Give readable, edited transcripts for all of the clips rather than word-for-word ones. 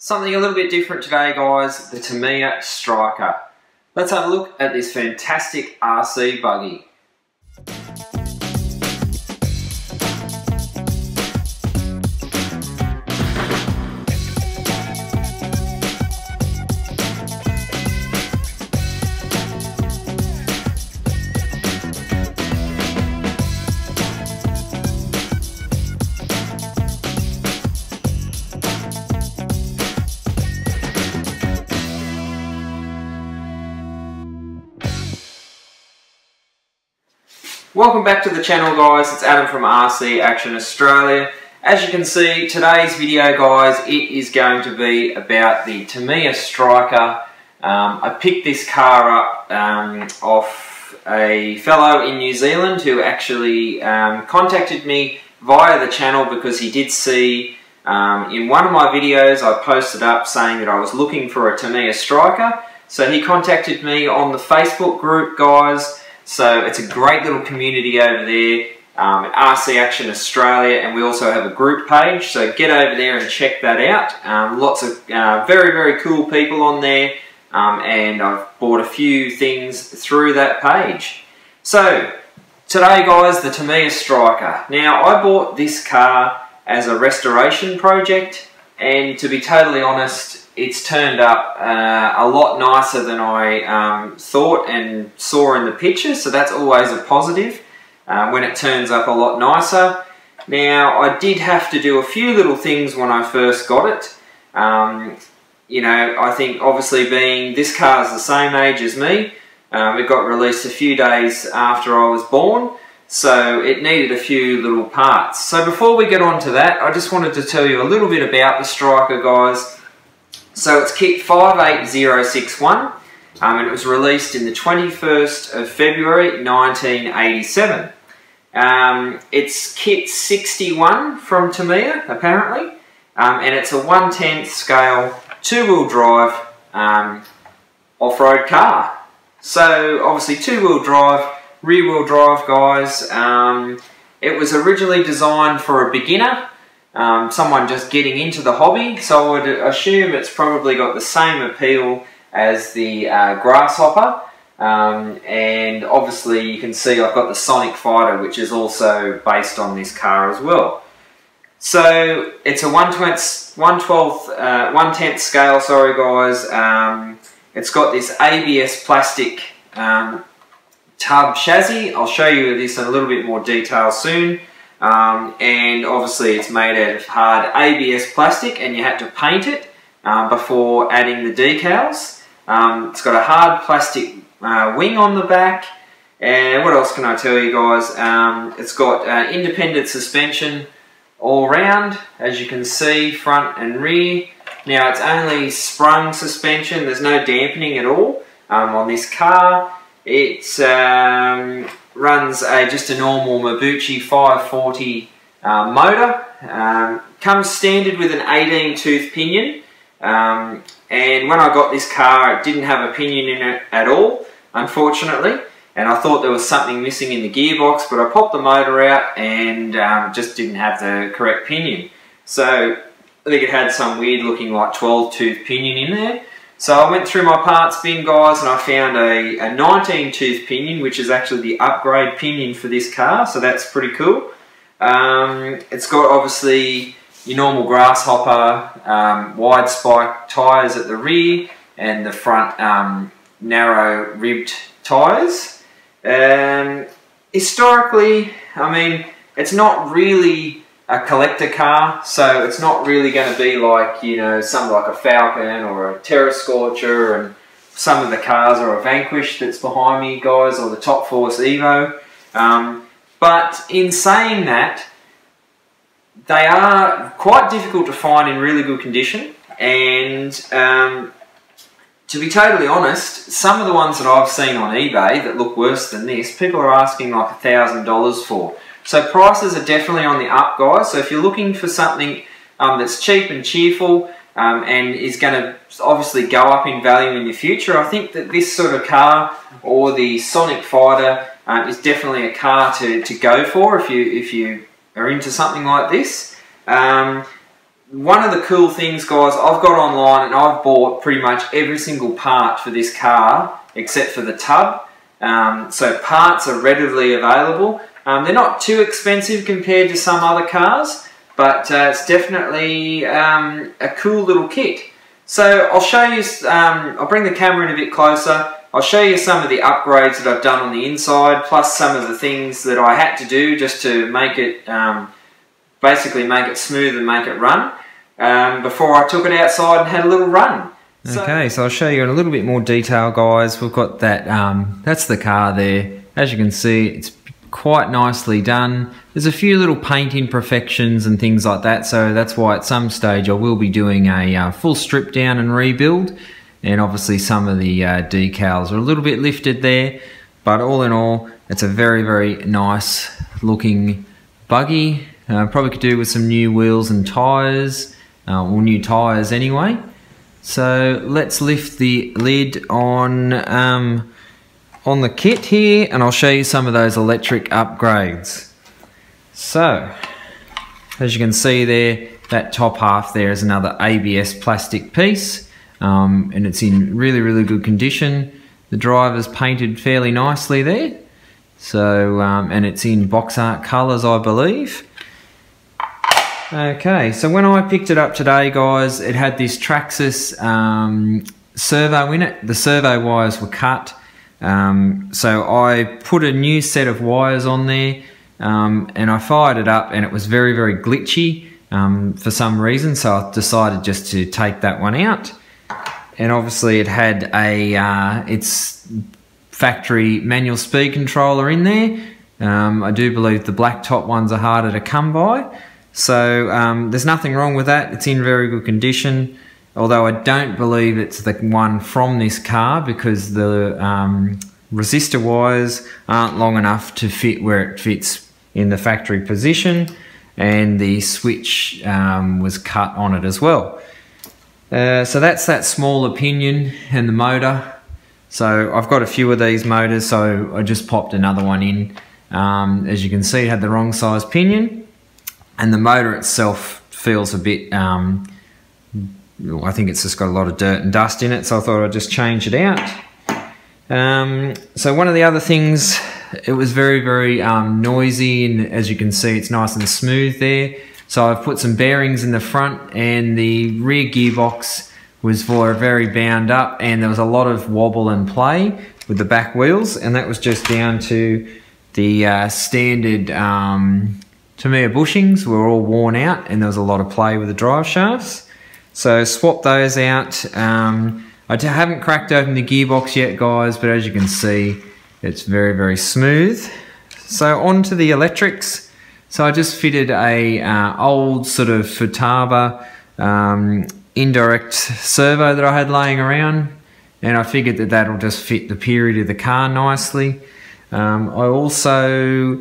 Something a little bit different today, guys, the Tamiya Striker. Let's have a look at this fantastic RC buggy. Welcome back to the channel, guys. It's Adam from RC Action Australia. As you can see, today's video, guys, it is going to be about the Tamiya Striker. I picked this car up off a fellow in New Zealand who actually contacted me via the channel because he did see in one of my videos I posted up saying that I was looking for a Tamiya Striker. So he contacted me on the Facebook group, guys. So it's a great little community over there at RC Action Australia, and we also have a group page, so get over there and check that out. Lots of very, very cool people on there, and I've bought a few things through that page. So today, guys, the Tamiya Striker. Now, I bought this car as a restoration project, and to be totally honest, it's turned up a lot nicer than I thought and saw in the picture, so that's always a positive when it turns up a lot nicer. Now, I did have to do a few little things when I first got it. You know, I think obviously being this car is the same age as me, it got released a few days after I was born, so it needed a few little parts. So before we get on to that, I just wanted to tell you a little bit about the Striker, guys. So it's kit 58061, and it was released in the 21st of February 1987. It's kit 61 from Tamiya, apparently, and it's a 1/10 scale, two-wheel drive, off-road car. So obviously two-wheel drive, rear-wheel drive, guys. It was originally designed for a beginner, someone just getting into the hobby, so I would assume it's probably got the same appeal as the Grasshopper, and obviously you can see I've got the Sonic Fighter, which is also based on this car as well. So it's a 1/10 scale, sorry guys. It's got this ABS plastic tub chassis. I'll show you this in a little bit more detail soon. And obviously it's made out of hard ABS plastic, and you had to paint it before adding the decals. It's got a hard plastic wing on the back, and what else can I tell you, guys? It's got independent suspension all round, as you can see, front and rear. Now, it's only sprung suspension, there's no dampening at all on this car. It's runs just a normal Mabuchi 540 motor, comes standard with an 18-tooth pinion, and when I got this car it didn't have a pinion in it at all, unfortunately, and I thought there was something missing in the gearbox, but I popped the motor out and just didn't have the correct pinion. So I think it had some weird looking like 12-tooth pinion in there. So I went through my parts bin, guys, and I found a 19-tooth pinion, which is actually the upgrade pinion for this car, so that's pretty cool. It's got obviously your normal Grasshopper wide spike tyres at the rear, and the front narrow ribbed tyres. Historically, I mean, it's not really a collector car, so it's not really going to be like, you know, something like a Falcon or a Terra Scorcher and some of the cars, or a Vanquish that's behind me, guys, or the Top Force Evo. But in saying that, they are quite difficult to find in really good condition, and to be totally honest, some of the ones that I've seen on eBay that look worse than this, people are asking like $1,000 for. So prices are definitely on the up, guys, so if you're looking for something that's cheap and cheerful and is going to obviously go up in value in the future, I think that this sort of car, or the Sonic Fighter, is definitely a car to go for if you are into something like this. One of the cool things, guys, I've got online and I've bought pretty much every single part for this car except for the tub. So parts are readily available. They're not too expensive compared to some other cars, but it's definitely a cool little kit. So I'll show you, I'll bring the camera in a bit closer. I'll show you some of the upgrades that I've done on the inside, plus some of the things that I had to do just to make it, basically make it smooth and make it run, before I took it outside and had a little run. Okay, so I'll show you in a little bit more detail, guys. We've got that, that's the car there. As you can see, it's quite nicely done. There's a few little paint imperfections and things like that, so that's why at some stage I will be doing a full strip down and rebuild. And obviously some of the decals are a little bit lifted there, but all in all it's a very, very nice looking buggy. Probably could do with some new wheels and tyres, or new tyres anyway. So let's lift the lid on the kit here and I'll show you some of those electric upgrades. So as you can see there, that top half there is another ABS plastic piece. And it's in really, really good condition. The driver's painted fairly nicely there. So, and it's in box art colours, I believe. Okay, so when I picked it up today, guys, it had this Traxxas servo in it. The servo wires were cut. So I put a new set of wires on there and I fired it up and it was very, very glitchy for some reason. So I decided just to take that one out. And obviously it had a its factory manual speed controller in there. I do believe the black top ones are harder to come by. So there's nothing wrong with that. It's in very good condition. Although I don't believe it's the one from this car because the resistor wires aren't long enough to fit where it fits in the factory position. And the switch was cut on it as well. So that's that smaller pinion and the motor. So I've got a few of these motors, so I just popped another one in. As you can see, it had the wrong size pinion, and the motor itself feels a bit, I think it's just got a lot of dirt and dust in it, so I thought I'd just change it out. So one of the other things, it was very, very noisy, and as you can see, it's nice and smooth there. So I've put some bearings in the front and the rear gearbox was very bound up and there was a lot of wobble and play with the back wheels, and that was just down to the standard Tamiya bushings were all worn out and there was a lot of play with the drive shafts. So swap those out. I haven't cracked open the gearbox yet, guys, but as you can see, it's very, very smooth. So onto the electrics. So I just fitted a old sort of Futaba indirect servo that I had laying around, and I figured that that'll just fit the period of the car nicely. I also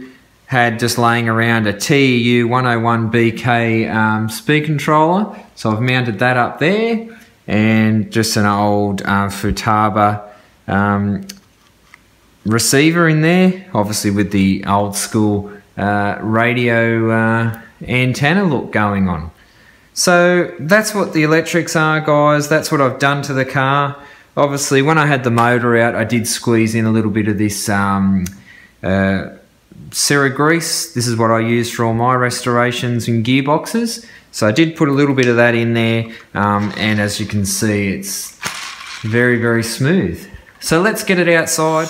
had just laying around a TU-101BK speed controller, so I've mounted that up there, and just an old Futaba receiver in there, obviously with the old school radio antenna look going on. So that's what the electrics are, guys. That's what I've done to the car. Obviously when I had the motor out, I did squeeze in a little bit of this Sera grease. This is what I use for all my restorations and gearboxes, so I did put a little bit of that in there, and as you can see, it's very, very smooth. So let's get it outside.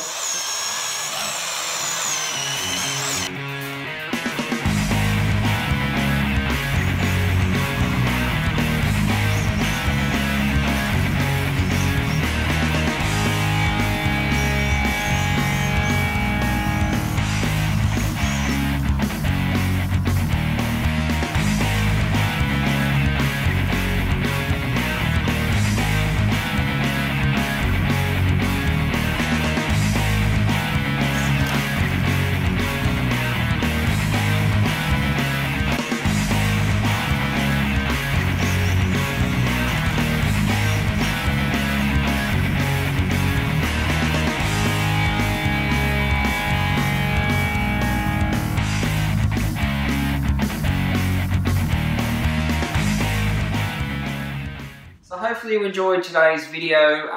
So hopefully you enjoyed today's video.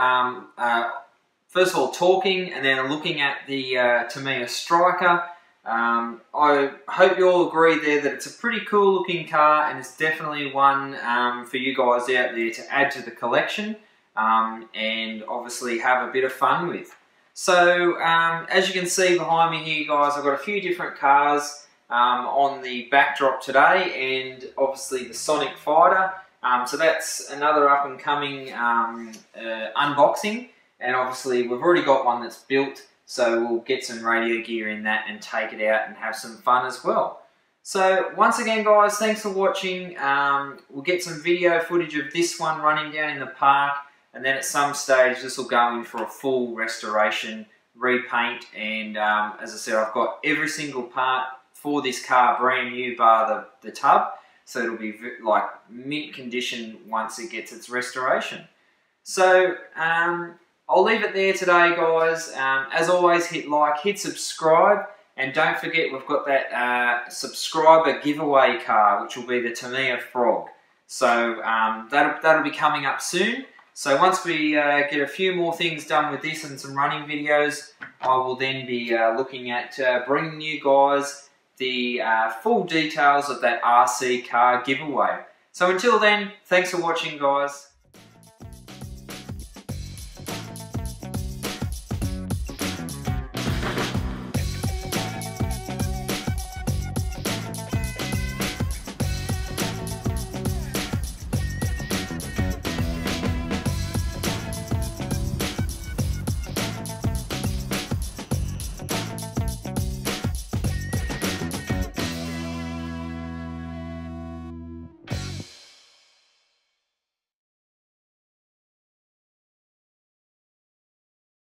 First of all, talking and then looking at the Tamiya Striker. I hope you all agree there that it's a pretty cool looking car, and it's definitely one for you guys out there to add to the collection and obviously have a bit of fun with. So as you can see behind me here, guys, I've got a few different cars on the backdrop today, and obviously the Sonic Fighter. So that's another up and coming unboxing, and obviously we've already got one that's built. So we'll get some radio gear in that and take it out and have some fun as well. So once again, guys, thanks for watching. We'll get some video footage of this one running down in the park, and then at some stage this will go in for a full restoration, repaint, and as I said, I've got every single part for this car brand new bar the tub. So it'll be like mint condition once it gets its restoration. So I'll leave it there today, guys. As always, hit like, hit subscribe, and don't forget we've got that subscriber giveaway car, which will be the Tamiya Frog. So that'll be coming up soon. So once we get a few more things done with this and some running videos, I will then be looking at bringing you guys the full details of that RC car giveaway. So until then, thanks for watching, guys.